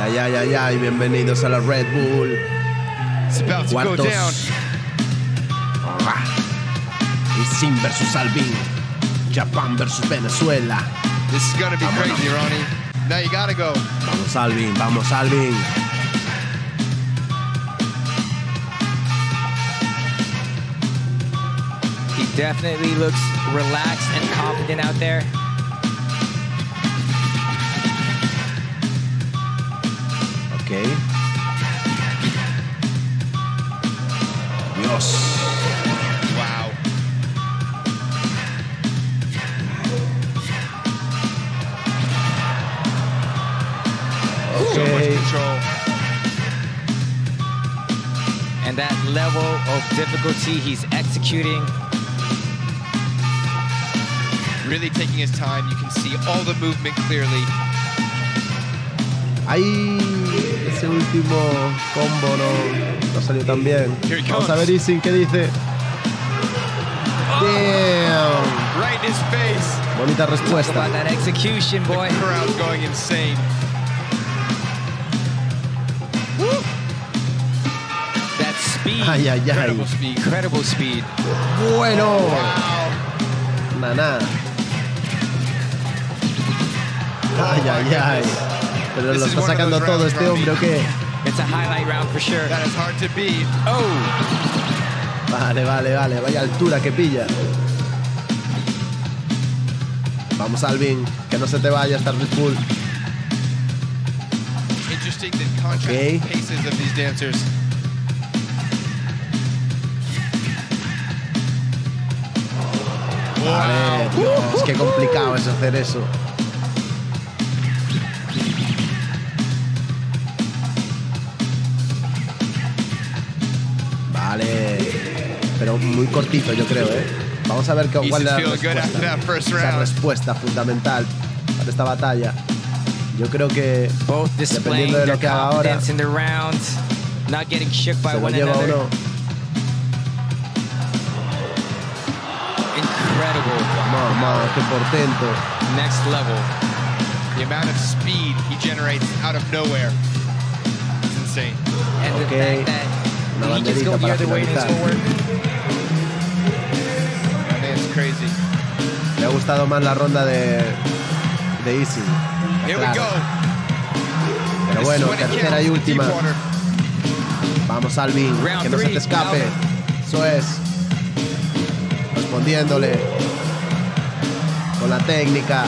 Ay, ay, ay, ay, ay, bienvenidos a la Red Bull. It's about to go down. Issin versus Alvin. Japan versus Venezuela. This is gonna be crazy, Ronnie. Now you gotta go. Vamos, Alvin, vamos, Alvin. He definitely looks relaxed and confident out there. Okay. Dios. Wow. Okay. So much control. And that level of difficulty he's executing. Really taking his time. You can see all the movement clearly. Ahí, ese último combo no salió tan bien. Vamos a ver Issin qué dice. Damn. Right in his face. Bonita respuesta. Talk about that execution, boy. The crowd's going insane. Woo. That speed. Ay, ay, ay. Incredible speed. Incredible speed. Bueno. Wow. Naná. Ay, ay, ay. Pero lo está sacando todo este hombre, ¿o qué? It's a highlight round for sure. That is hard to beat. Oh. Vale, vale, vale. Vaya altura que pilla. Vamos, Alvin. Que no se te vaya estar Red Bull. Interesting the contrast paces of these dancers. Vale. Dios, qué complicado es hacer eso. Vale, pero muy cortito yo creo, ¿eh? Vamos a ver cuál es la respuesta. Esa respuesta fundamental para esta batalla. Yo creo que, dependiendo de lo que haga ahora, se lo lleva o no. Vamos, vamos, qué portento. Next level. The amount of speed he generates out of nowhere. It's insane. Okay. Una banderita para finalizar. Me ha gustado más la ronda de Easy. Claro. Pero bueno, tercera y última. Vamos, Alvin, que no se te escape. Eso es. Respondiéndole. Con la técnica,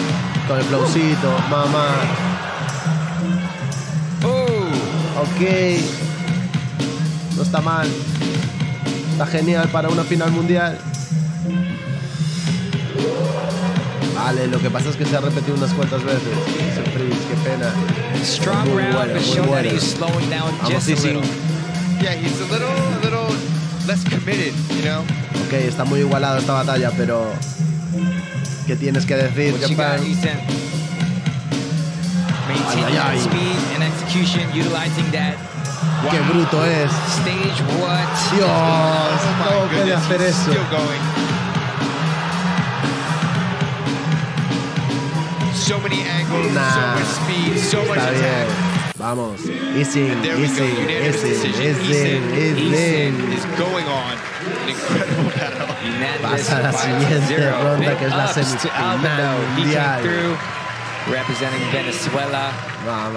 con el flowcito, mamá. Ok. No está mal. Está genial para una final mundial. Vale, lo que pasa es que se ha repetido unas cuantas veces. Ese freeze, qué pena. Strong round, but show that he's slowing down just a little. Yeah, he's a little less committed, you know. Okay, está muy igualado esta batalla, pero ¿qué tienes que decir, Japan? Maintaining that speed and execution, utilizing that. Wow. Qué bruto es. Stage what? Dios, ¿cómo puede hacer eso? So many angles, so much speed, so much attack. Vamos, Issin is going on an incredible battle. Pasa la siguiente ronda, que es la semifinal mundial. Representing Venezuela.